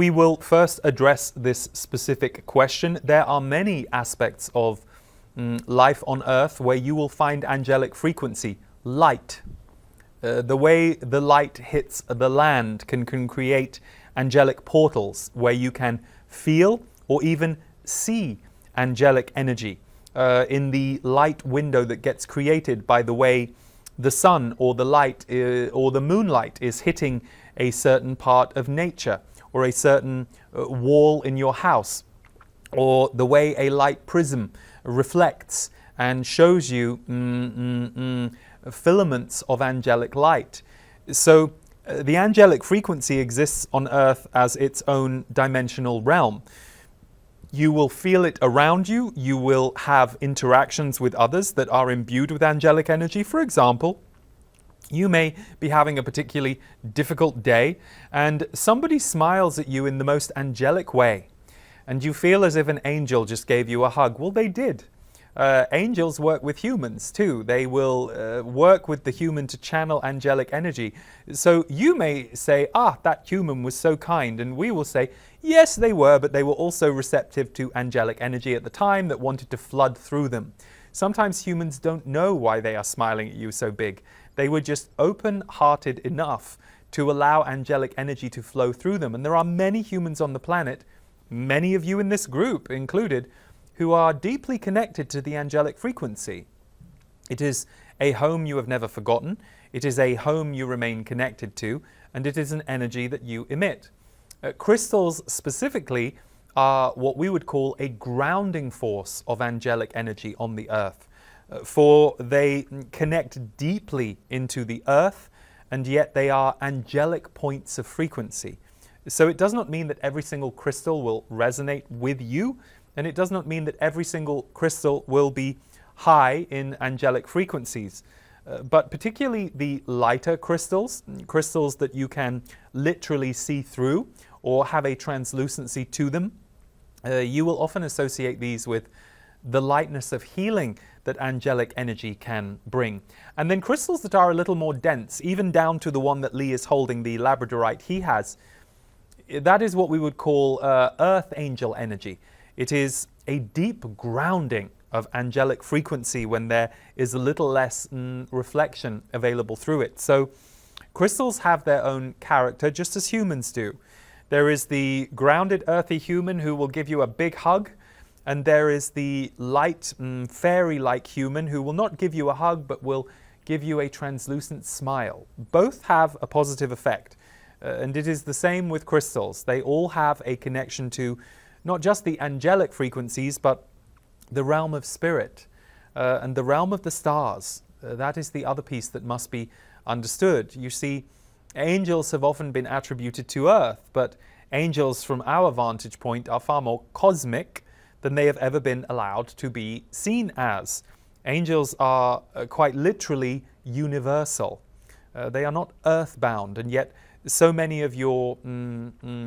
We will first address this specific question. There are many aspects of life on Earth where you will find angelic frequency. Light. The way the light hits the land can create angelic portals where you can feel or even see angelic energy in the light window that gets created by the way the sun or the light or the moonlight is hitting a certain part of nature, or a certain wall in your house, or the way a light prism reflects and shows you filaments of angelic light. So the angelic frequency exists on Earth as its own dimensional realm. You will feel it around you. You will have interactions with others that are imbued with angelic energy. For example, you may be having a particularly difficult day and somebody smiles at you in the most angelic way and you feel as if an angel just gave you a hug. Well, they did. Angels work with humans too. They will work with the human to channel angelic energy. So you may say, ah, that human was so kind, and we will say, yes, they were, but they were also receptive to angelic energy at the time that wanted to flood through them. Sometimes humans don't know why they are smiling at you so big. They were just open-hearted enough to allow angelic energy to flow through them. And there are many humans on the planet, many of you in this group included, who are deeply connected to the angelic frequency. It is a home you have never forgotten. It is a home you remain connected to, and it is an energy that you emit. Crystals specifically are what we would call a grounding force of angelic energy on the Earth, for they connect deeply into the Earth, and yet they are angelic points of frequency. So it does not mean that every single crystal will resonate with you, and it does not mean that every single crystal will be high in angelic frequencies. But particularly the lighter crystals, crystals that you can literally see through or have a translucency to them, you will often associate these with the lightness of healing that angelic energy can bring. And then crystals that are a little more dense, even down to the one that Lee is holding, the labradorite he has, that is what we would call earth angel energy. It is a deep grounding of angelic frequency when there is a little less reflection available through it. So crystals have their own character, just as humans do. There is the grounded earthy human who will give you a big hug, and there is the light, fairy-like human who will not give you a hug but will give you a translucent smile. Both have a positive effect, and it is the same with crystals. They all have a connection to not just the angelic frequencies, but the realm of spirit and the realm of the stars. That is the other piece that must be understood. You see, angels have often been attributed to Earth, but angels from our vantage point are far more cosmic than they have ever been allowed to be seen as. Angels are quite literally universal. They are not earthbound, and yet so many of your,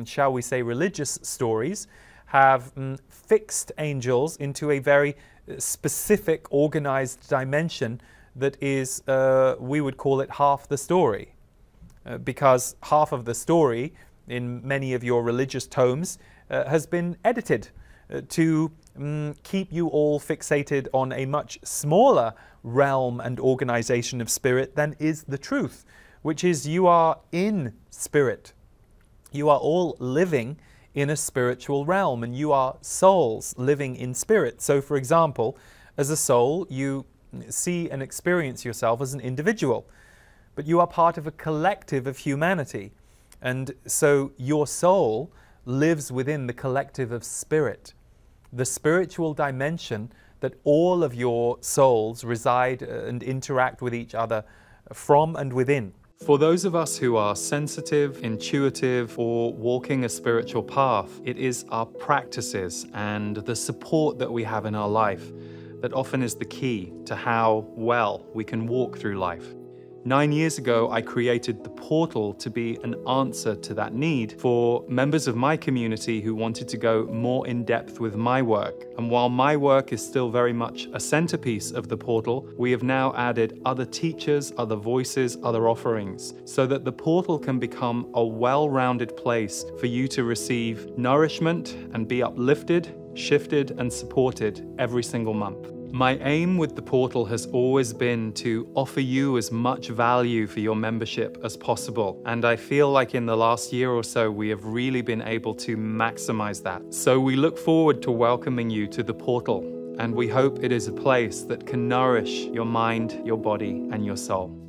shall we say, religious stories have fixed angels into a very specific, organized dimension that is, we would call it half the story. Because half of the story in many of your religious tomes has been edited to keep you all fixated on a much smaller realm and organization of spirit than is the truth, which is you are in spirit. You are all living in a spiritual realm, and you are souls living in spirit. So, for example, as a soul, you see and experience yourself as an individual, but you are part of a collective of humanity, and so your soul lives within the collective of spirit, the spiritual dimension that all of your souls reside and interact with each other from and within. For those of us who are sensitive, intuitive, or walking a spiritual path, it is our practices and the support that we have in our life that often is the key to how well we can walk through life. 9 years ago, I created The Portal to be an answer to that need for members of my community who wanted to go more in depth with my work. And while my work is still very much a centerpiece of The Portal, we have now added other teachers, other voices, other offerings, so that The Portal can become a well-rounded place for you to receive nourishment and be uplifted, shifted, and supported every single month. My aim with The Portal has always been to offer you as much value for your membership as possible, and I feel like in the last year or so we have really been able to maximize that. So we look forward to welcoming you to The Portal, and we hope it is a place that can nourish your mind, your body, and your soul.